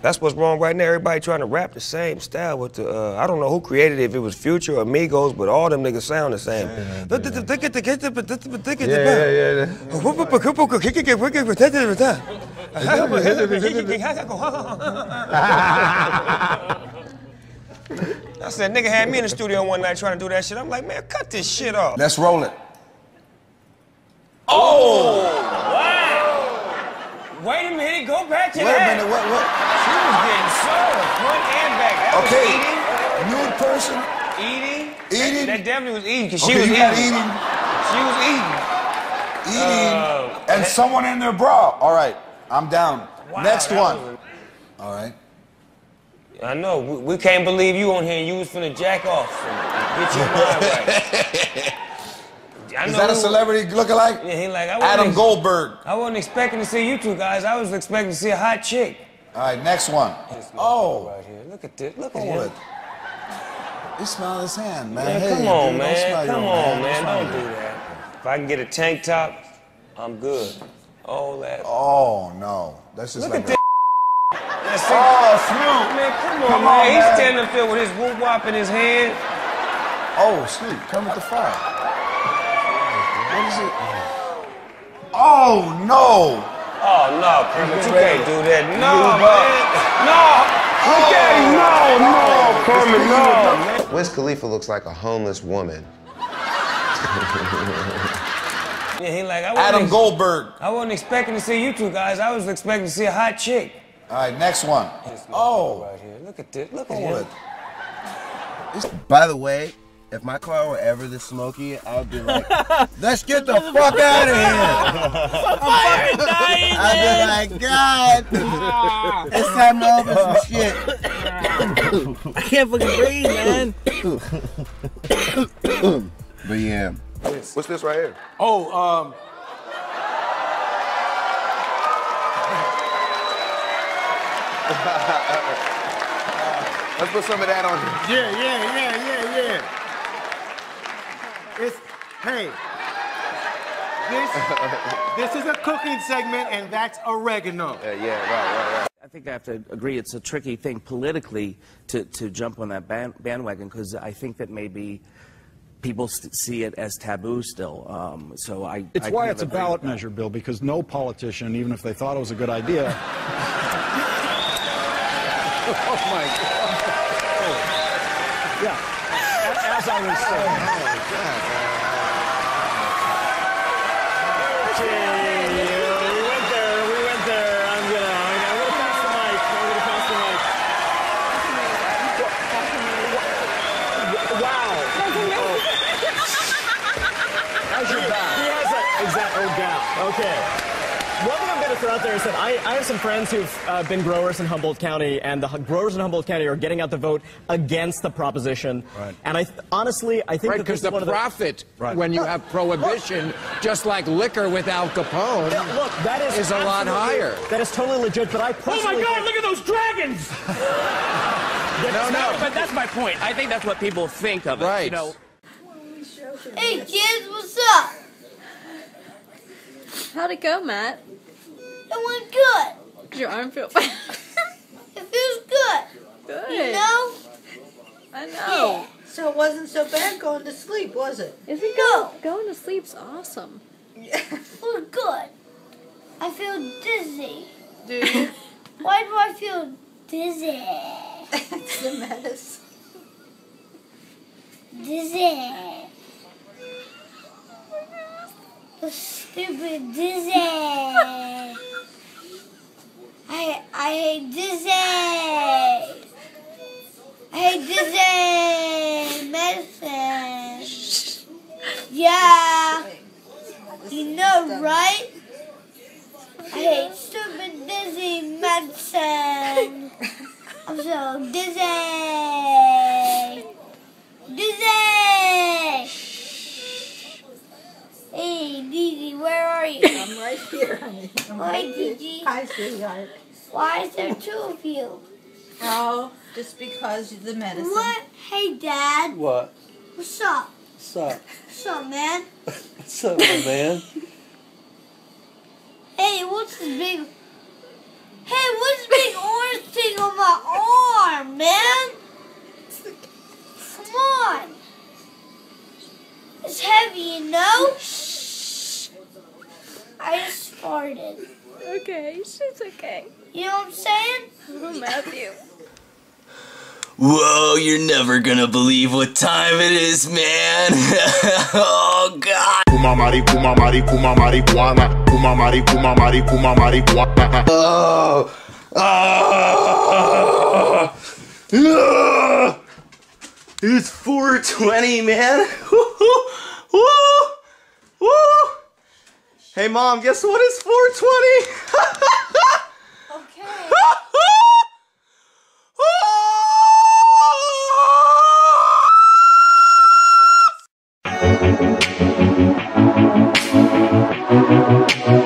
That's what's wrong right now. Everybody trying to rap the same style with the, I don't know who created it, if it was Future or Migos, but all them niggas sound the same. I said, nigga had me in the studio one night trying to do that shit. I'm like, man, cut this shit off. Let's roll it. Oh! Wow! Wait a minute, go back to that. Wait a minute, what? She was getting sold, front and back. That okay. Was eating. Nude person. Eating. Eating. That definitely was eating, because she was eating. She was eating. Eating. And someone in their bra. All right, I'm down. Wow, next one. All right. I know. We can't believe you on here. You was finna jack off. Get your mind right. Is that a celebrity lookalike? Yeah, he like Adam Goldberg. I wasn't expecting to see you two guys. I was expecting to see a hot chick. All right, next one. Oh, right here. Look at this. Look at him. He smelled his hand, man. Man, hey, come on, dude, man. Come on, man. Don't do that. If I can get a tank top, I'm good. All that. Oh no, that's just look like. That's oh, Snoop! Man, come on, man. He's standing up there with his whoop wop in his hand. Oh, Snoop, come with the fire. What is it? Oh, no! Oh, no, Kermit, you can't do that. No, man! No! Okay, no, Kermit, no! Wiz Khalifa looks like a homeless woman. Yeah, he like, Adam Goldberg. I wasn't expecting to see you two guys. I was expecting to see a hot chick. All right, next one. Oh, right here. Look at this. Look at him. By the way, if my car were ever this smoky, I would be like, "Let's get the fuck out of here!" I'm fucking dying. I'd be like, "God, it's time to open some shit." I can't fucking breathe, man. But yeah, what's this right here? Oh, let's put some of that on here. Yeah. It's, hey, this is a cooking segment, and that's oregano. Yeah, right. I think I have to agree it's a tricky thing politically to jump on that bandwagon, because I think that maybe people see it as taboo still, It's why it's a ballot measure, Bill, because no politician, even if they thought it was a good idea... Oh my God! Yeah, as I was saying. We went there. I'm gonna pass the mic. Wow! Oh. How's your back? He has that exact gap. Okay. One thing I'm going to throw out there is that I have some friends who've been growers in Humboldt County, and the growers in Humboldt County are getting out the vote against the proposition. Right. And honestly, I think that this is one of the... Right, because the profit, when you have prohibition, just like liquor with Al Capone, is a lot higher. That is totally legit, but I personally... Oh, my God, look at those dragons! But that's my point. I think that's what people think of it, you know. Hey, kids, what's up? How'd it go, Matt? It went good. Did your arm feel bad? It feels good. Good. You know? I know. Yeah. So it wasn't so bad going to sleep, was it? Going to sleep's awesome. Yeah. It was good. I feel dizzy. Dude. Why do I feel dizzy? It's the medicine. Dizzy. The stupid dizzy. I hate dizzy. I hate dizzy medicine. Yeah, you know, right? I hate stupid dizzy medicine. I'm so dizzy. Hey, Gigi, where are you? I'm right here, honey. Hi, Gigi. Hi, sweetheart. Why is there two of you? Oh, just because of the medicine. What? Hey, Dad. What? What's up? What's up? What's up, man? What's up, my man? Hey, what's this big... Hey, what's this big orange thing on my arm, man? Come on. It's heavy, you know? Shh. I just farted. Okay, it's okay. You know what I'm saying? Oh, Matthew. Whoa, you're never gonna believe what time it is, man. Oh, God. Oh. It's 4:20, man. Hey, Mom, guess what? It's 4:20. Okay.